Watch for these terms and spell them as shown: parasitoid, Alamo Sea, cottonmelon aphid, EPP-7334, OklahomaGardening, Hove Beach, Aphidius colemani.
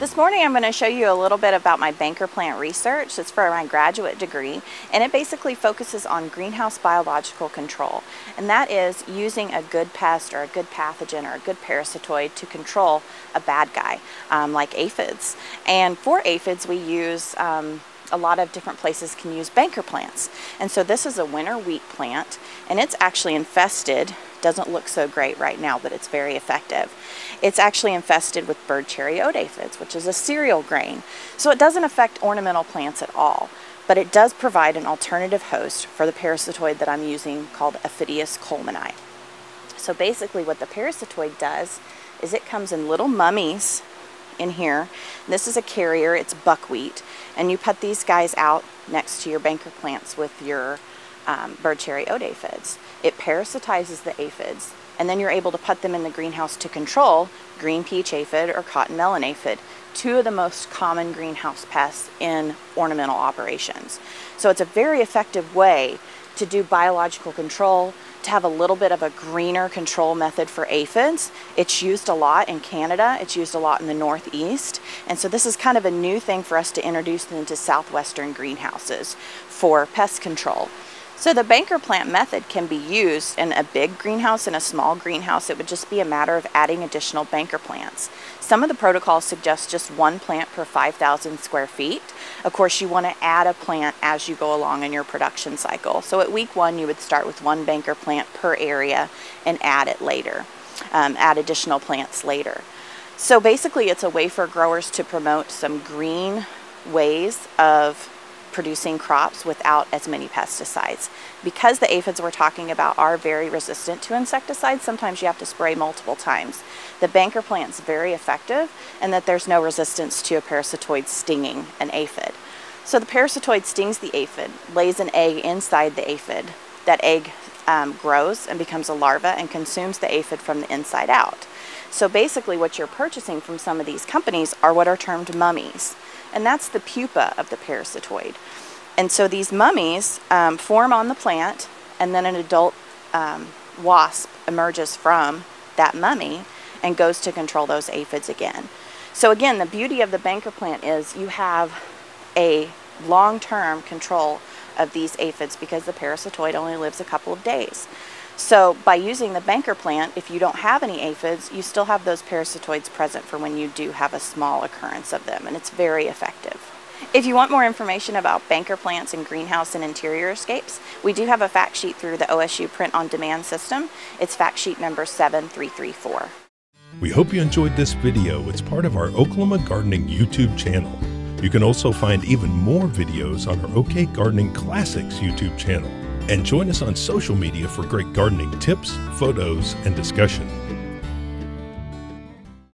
This morning I'm going to show you a little bit about my banker plant research. It's for my graduate degree, and it basically focuses on greenhouse biological control, and that is using a good pest or a good pathogen or a good parasitoid to control a bad guy, like aphids. And for aphids we use a lot of different places can use banker plants. And so this is a winter wheat plant, and it's actually infested. Doesn't look so great right now, but it's very effective. It's actually infested with bird chariot aphids, which is a cereal grain. So it doesn't affect ornamental plants at all, but it does provide an alternative host for the parasitoid that I'm using called Aphidius colemani. So basically what the parasitoid does is it comes in little mummies in here. This is a carrier, it's buckwheat, and you put these guys out next to your banker plants with your bird chariot aphids. It parasitizes the aphids, and then you're able to put them in the greenhouse to control green peach aphid or cottonmelon aphid, two of the most common greenhouse pests in ornamental operations. So it's a very effective way to do biological control, to have a little bit of a greener control method for aphids. It's used a lot in Canada, it's used a lot in the Northeast, and so this is kind of a new thing for us to introduce into southwestern greenhouses for pest control. So the banker plant method can be used in a big greenhouse and a small greenhouse. It would just be a matter of adding additional banker plants. Some of the protocols suggest just one plant per 5,000 square feet. Of course, you want to add a plant as you go along in your production cycle. So at week one, you would start with one banker plant per area and add it later, add additional plants later. So basically, it's a way for growers to promote some green ways of producing crops without as many pesticides. Because the aphids we're talking about are very resistant to insecticides, sometimes you have to spray multiple times. The banker plant's very effective in that there's no resistance to a parasitoid stinging an aphid. So the parasitoid stings the aphid, lays an egg inside the aphid. That egg grows and becomes a larva and consumes the aphid from the inside out. So basically what you're purchasing from some of these companies are what are termed mummies. And that's the pupa of the parasitoid. And so these mummies form on the plant, and then an adult wasp emerges from that mummy and goes to control those aphids again. So again, the beauty of the banker plant is you have a long-term control of these aphids because the parasitoid only lives a couple of days. So by using the banker plant, if you don't have any aphids, you still have those parasitoids present for when you do have a small occurrence of them, and it's very effective. If you want more information about banker plants in greenhouse and interior escapes, we do have a fact sheet through the OSU Print on Demand system. It's fact sheet number 7334. We hope you enjoyed this video. It's part of our Oklahoma Gardening YouTube channel. You can also find even more videos on our OK Gardening Classics YouTube channel. And join us on social media for great gardening tips, photos, and discussion.